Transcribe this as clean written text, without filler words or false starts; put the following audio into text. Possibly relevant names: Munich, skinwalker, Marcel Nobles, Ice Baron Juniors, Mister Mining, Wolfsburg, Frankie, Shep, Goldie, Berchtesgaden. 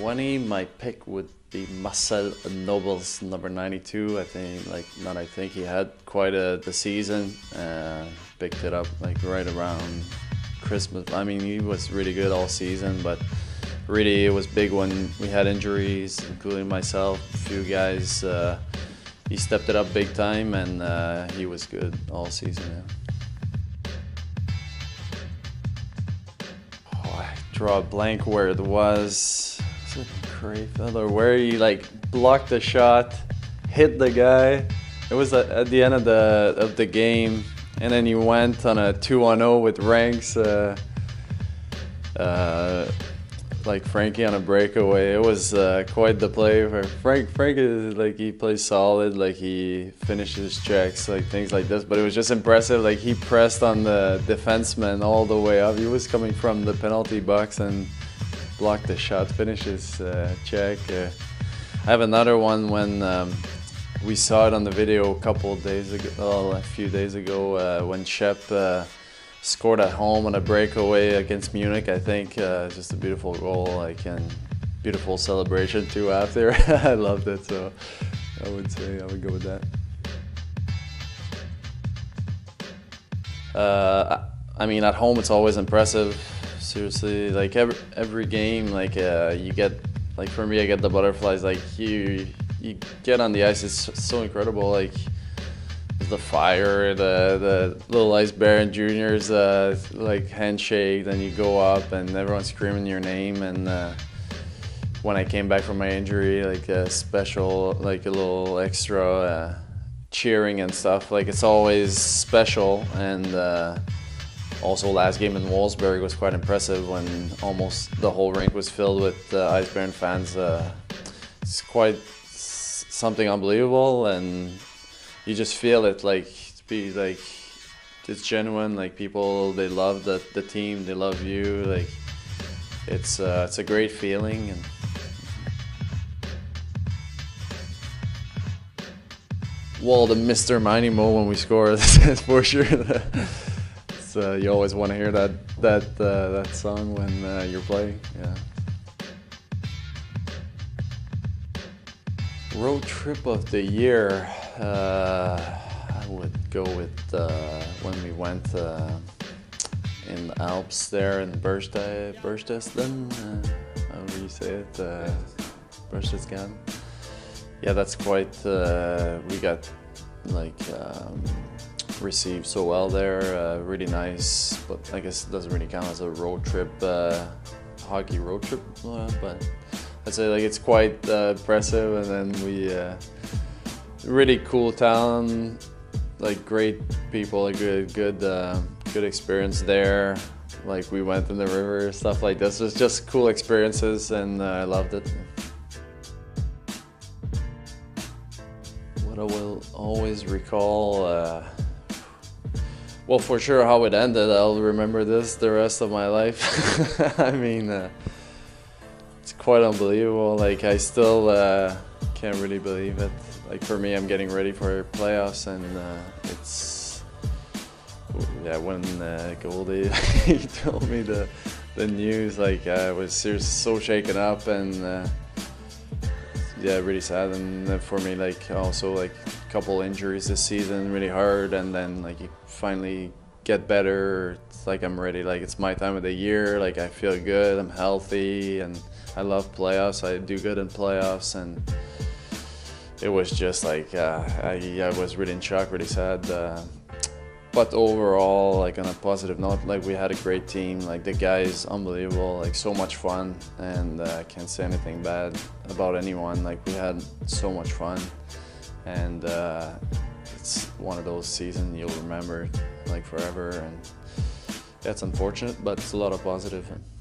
20, my pick would be Marcel Nobles, number 92. I think, like, not I think, he had quite the season. Picked it up like right around Christmas. I mean, he was really good all season, but really it was big when we had injuries, including myself, a few guys. He stepped it up big time, and he was good all season. Yeah. Oh, I draw a blank where it was. It's a great fellow where he like blocked the shot, hit the guy. It was at the end of the game, and then he went on a 2-on-0 with Ranks, like Frankie on a breakaway. It was quite the play for Frank. Frank is like, he plays solid, like he finishes checks, like things like this. But it was just impressive. Like he pressed on the defenseman all the way up. He was coming from the penalty box and blocked the shot, finishes check. I have another one when we saw it on the video a couple of days ago, well, a few days ago, when Shep scored at home on a breakaway against Munich, I think. Just a beautiful goal, like, and beautiful celebration too after. I loved it, so I would say I would go with that. I mean, at home it's always impressive. Seriously, like every game, like you get, like for me, I get the butterflies. Like you get on the ice, it's so incredible. Like, the fire, the little Ice Baron Juniors, like handshake, then you go up and everyone's screaming your name. And when I came back from my injury, like a special, like a little extra cheering and stuff. Like, it's always special. And also last game in Wolfsburg was quite impressive when almost the whole rink was filled with Ice Baron fans. It's quite something unbelievable, and you just feel it, like, it's genuine. Like, people, they love the team, they love you. Like, it's a great feeling. And well, the Mister Mining moment when we score, that's for sure. It's, you always want to hear that song when you're playing. Yeah. Road trip of the year, I would go with when we went in the Alps there in Berchtesgaden, how do you say it? Berchtesgaden. Yeah, that's quite, we got like received so well there, really nice, but I guess it doesn't really count as a road trip, hockey road trip, but I'd say like it's quite impressive. And then we really cool town, like great people, like good experience there. Like we went in the river, stuff like this. It was just cool experiences, and I loved it. What I will always recall, well, for sure how it ended. I'll remember this the rest of my life. I mean. Quite unbelievable. Like, I still can't really believe it. Like, for me, I'm getting ready for playoffs, and it's, yeah, when Goldie he told me the news, like I was seriously so shaken up, and yeah, really sad. And for me, like, also like a couple injuries this season, really hard, and then like you finally get better. It's like I'm ready, like it's my time of the year, like I feel good, I'm healthy, and I love playoffs, I do good in playoffs. And it was just like, I was really in shock, really sad. But overall, like on a positive note, like we had a great team, like the guys, unbelievable, like so much fun. And I can't say anything bad about anyone, like we had so much fun. And it's one of those seasons you'll remember like forever. And that's unfortunate, but it's a lot of positive.